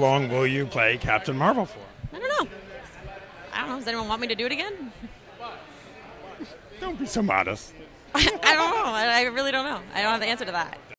How long will you play Captain Marvel for? I don't know. Does anyone want me to do it again? Don't be so modest. I don't know. I really don't know. I don't have the answer to that.